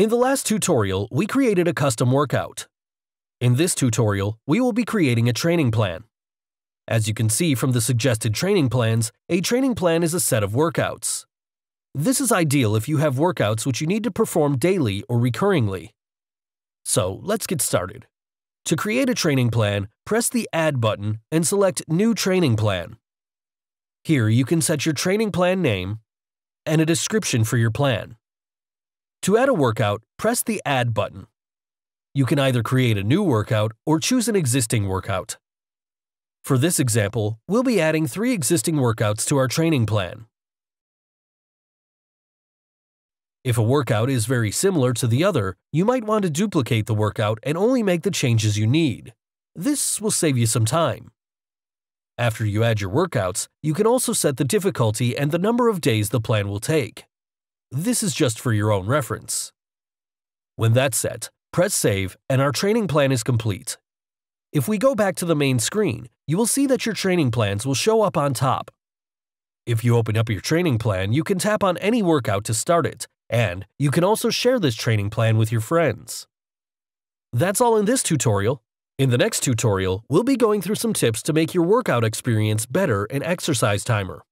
In the last tutorial, we created a custom workout. In this tutorial, we will be creating a training plan. As you can see from the suggested training plans, a training plan is a set of workouts. This is ideal if you have workouts which you need to perform daily or recurringly. So, let's get started. To create a training plan, press the Add button and select New Training Plan. Here you can set your training plan name and a description for your plan. To add a workout, press the Add button. You can either create a new workout or choose an existing workout. For this example, we'll be adding 3 existing workouts to our training plan. If a workout is very similar to the other, you might want to duplicate the workout and only make the changes you need. This will save you some time. After you add your workouts, you can also set the difficulty and the number of days the plan will take. This is just for your own reference. When that's set, press Save and our training plan is complete. If we go back to the main screen, you will see that your training plans will show up on top. If you open up your training plan, you can tap on any workout to start it, and you can also share this training plan with your friends. That's all in this tutorial. In the next tutorial, we'll be going through some tips to make your workout experience better in Exercise Timer.